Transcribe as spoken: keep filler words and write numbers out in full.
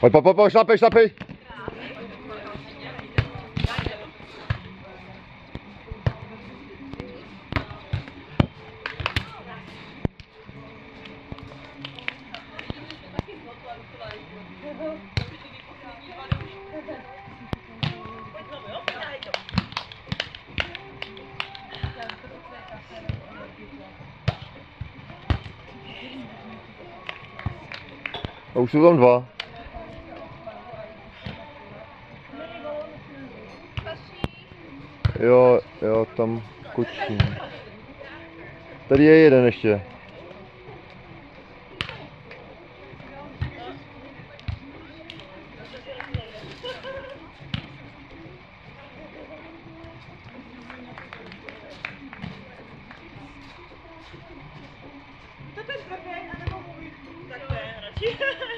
Ouais, papa, papa, je t'en paye, je t'en paye. A už jsou tam dva. Jo, jo, tam kočí. Tady je jeden ještě. To ten trofej, anebo můj. Tak to je radši.